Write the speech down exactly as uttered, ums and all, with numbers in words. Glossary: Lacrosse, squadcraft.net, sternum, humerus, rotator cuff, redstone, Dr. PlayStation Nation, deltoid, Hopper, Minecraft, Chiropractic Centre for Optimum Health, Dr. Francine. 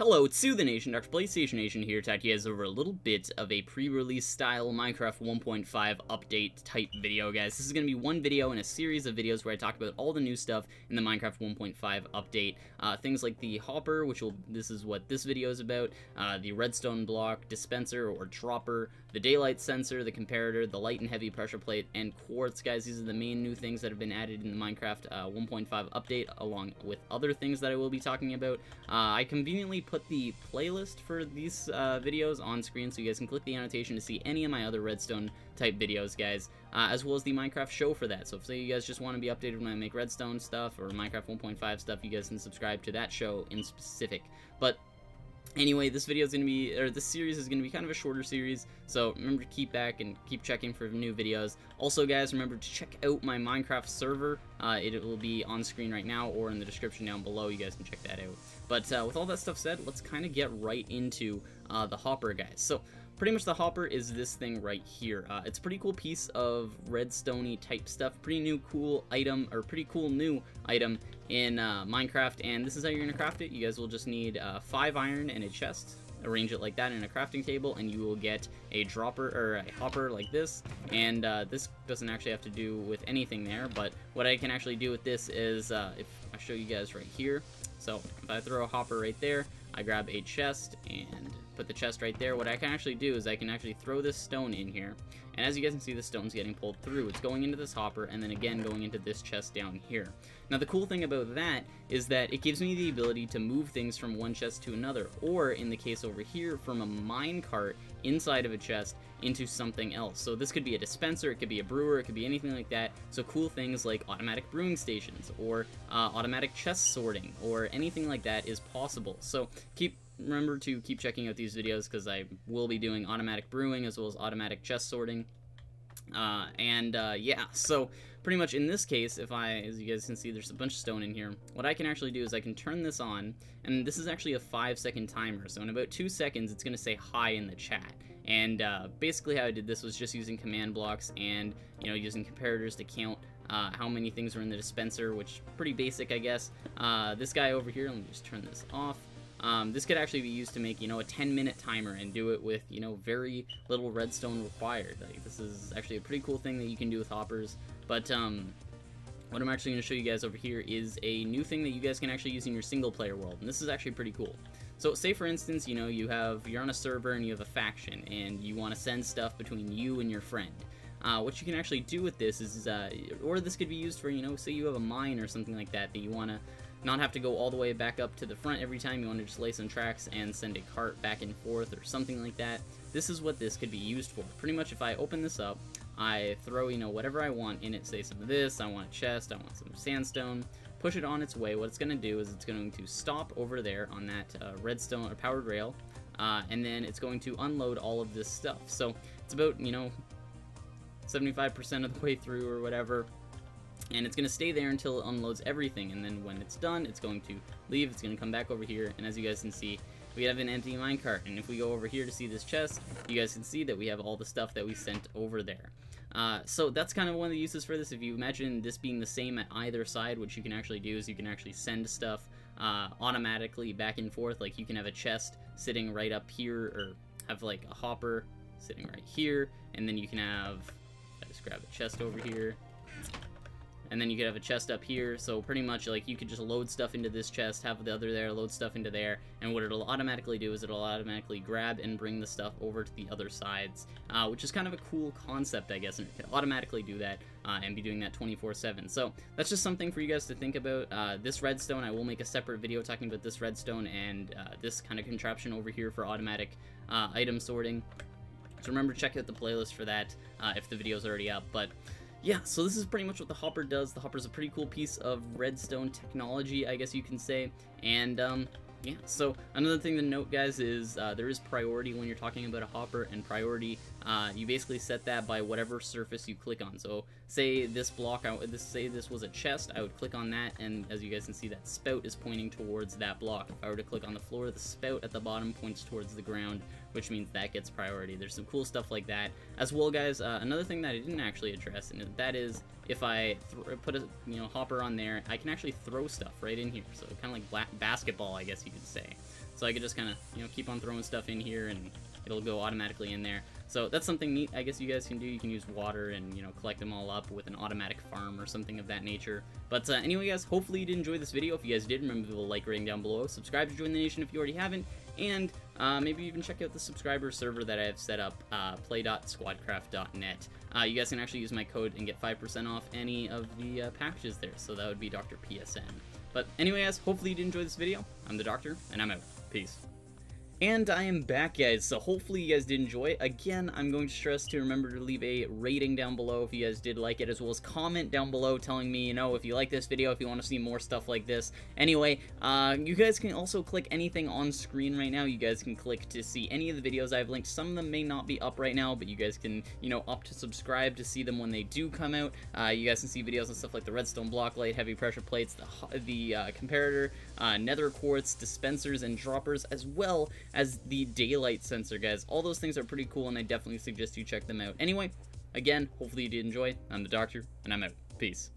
Hello, it's Sue the Nation, Doctor PlayStation Nation here, to talk over a little bit of a pre-release style Minecraft one point five update type video, guys. This is going to be one video in a series of videos where I talk about all the new stuff in the Minecraft one point five update. Uh, things like the Hopper, which will, this is what this video is about, uh, the redstone block, dispenser or dropper, the daylight sensor, the comparator, the light and heavy pressure plate, and quartz, guys. These are the main new things that have been added in the Minecraft uh, one point five update, along with other things that I will be talking about. Uh, I conveniently put the playlist for these uh, videos on screen so you guys can click the annotation to see any of my other redstone type videos, guys, uh, as well as the Minecraft show for that. So if say you guys just want to be updated when I make redstone stuff or Minecraft one point five stuff, you guys can subscribe to that show in specific. But anyway, this video is going to be, or this series is going to be kind of a shorter series, so remember to keep back and keep checking for new videos. Also, guys, remember to check out my Minecraft server. Uh, it, it will be on screen right now or in the description down below. You guys can check that out. But uh, with all that stuff said, let's kind of get right into uh, the Hopper, guys. So pretty much the Hopper is this thing right here. Uh, it's a pretty cool piece of redstone-y type stuff. Pretty new cool item, or pretty cool new item in uh, Minecraft, and this is how you're going to craft it. You guys will just need uh, five iron and a chest. Arrange it like that in a crafting table, and you will get a dropper or a hopper like this. And uh, this doesn't actually have to do with anything there, but what I can actually do with this is, uh, if I show you guys right here, so if I throw a hopper right there, I grab a chest and put the chest right there. What I can actually do is I can actually throw this stone in here, and as you guys can see, the stone's getting pulled through. It's going into this hopper and then again going into this chest down here. Now the cool thing about that is that it gives me the ability to move things from one chest to another, or in the case over here, from a mine cart inside of a chest into something else. So this could be a dispenser, it could be a brewer, it could be anything like that. So cool things like automatic brewing stations or uh, automatic chest sorting or anything like that is possible. So keep remember to keep checking out these videos, because I will be doing automatic brewing as well as automatic chest sorting. Uh, and uh, yeah, so pretty much in this case, if I, as you guys can see, there's a bunch of stone in here. What I can actually do is I can turn this on, and this is actually a five second timer. So in about two seconds, it's going to say hi in the chat. And uh, basically how I did this was just using command blocks and, you know, using comparators to count Uh, how many things are in the dispenser, which is pretty basic, I guess. Uh, this guy over here, let me just turn this off. Um, this could actually be used to make, you know, a ten minute timer and do it with, you know, very little redstone required. Like, this is actually a pretty cool thing that you can do with hoppers. But um, what I'm actually going to show you guys over here is a new thing that you guys can actually use in your single player world, and this is actually pretty cool. So say for instance, you know, you have, you're on a server and you have a faction and you want to send stuff between you and your friend. Uh, what you can actually do with this is, uh, or this could be used for, you know, say you have a mine or something like that that you want to not have to go all the way back up to the front every time. You want to just lay some tracks and send a cart back and forth or something like that. This is what this could be used for. Pretty much if I open this up, I throw, you know, whatever I want in it, say some of this, I want a chest, I want some sandstone, push it on its way. What it's going to do is it's going to stop over there on that uh, redstone or powered rail, uh, and then it's going to unload all of this stuff. So it's about, you know, seventy-five percent of the way through or whatever, and it's going to stay there until it unloads everything, and then when it's done, it's going to leave, it's going to come back over here, and as you guys can see, we have an empty minecart, and if we go over here to see this chest, you guys can see that we have all the stuff that we sent over there. Uh, so that's kind of one of the uses for this. If you imagine this being the same at either side, what you can actually do is you can actually send stuff uh, automatically back and forth. Like you can have a chest sitting right up here, or have like a hopper sitting right here, and then you can have, I just grab a chest over here, and then you could have a chest up here. So pretty much like you could just load stuff into this chest, have the other there, load stuff into there, and what it'll automatically do is it'll automatically grab and bring the stuff over to the other sides, uh, which is kind of a cool concept, I guess, and it can automatically do that uh, and be doing that twenty-four seven. So that's just something for you guys to think about. Uh, this redstone, I will make a separate video talking about this redstone and uh, this kind of contraption over here for automatic uh, item sorting. So remember to check out the playlist for that uh, if the video's already up. But yeah, so this is pretty much what the Hopper does. The Hopper's a pretty cool piece of redstone technology, I guess you can say. And um, yeah, so another thing to note, guys, is uh, there is priority when you're talking about a Hopper, and priority Uh, you basically set that by whatever surface you click on. So say this block, I, this, say this was a chest, I would click on that, and as you guys can see, that spout is pointing towards that block. If I were to click on the floor, the spout at the bottom points towards the ground, which means that gets priority. There's some cool stuff like that. As well, guys, uh, another thing that I didn't actually address, and that is if I th put a you know hopper on there, I can actually throw stuff right in here. So kind of like black basketball, I guess you could say. So I could just kind of you know keep on throwing stuff in here, and it'll go automatically in there. So that's something neat, I guess you guys can do. You can use water and, you know, collect them all up with an automatic farm or something of that nature. But uh, anyway, guys, hopefully you did enjoy this video. If you guys did, remember to leave a like rating down below. Subscribe to join the nation if you already haven't. And uh, maybe even check out the subscriber server that I have set up, uh, play dot squadcraft dot net. Uh, you guys can actually use my code and get five percent off any of the uh, packages there. So that would be Doctor P S N. But anyway, guys, hopefully you did enjoy this video. I'm the Doctor, and I'm out. Peace. And I am back, guys, so hopefully you guys did enjoy it. Again, I'm going to stress to remember to leave a rating down below if you guys did like it, as well as comment down below telling me, you know, if you like this video, if you want to see more stuff like this. Anyway, uh, you guys can also click anything on screen right now. You guys can click to see any of the videos I've linked. Some of them may not be up right now, but you guys can, you know, opt to subscribe to see them when they do come out. Uh, you guys can see videos and stuff like the redstone block light, heavy pressure plates, the, the uh, comparator, uh, nether quartz, dispensers, and droppers, as well as the daylight sensor, guys. All those things are pretty cool, and I definitely suggest you check them out. Anyway, again, hopefully you did enjoy. I'm the Doctor, and I'm out. Peace.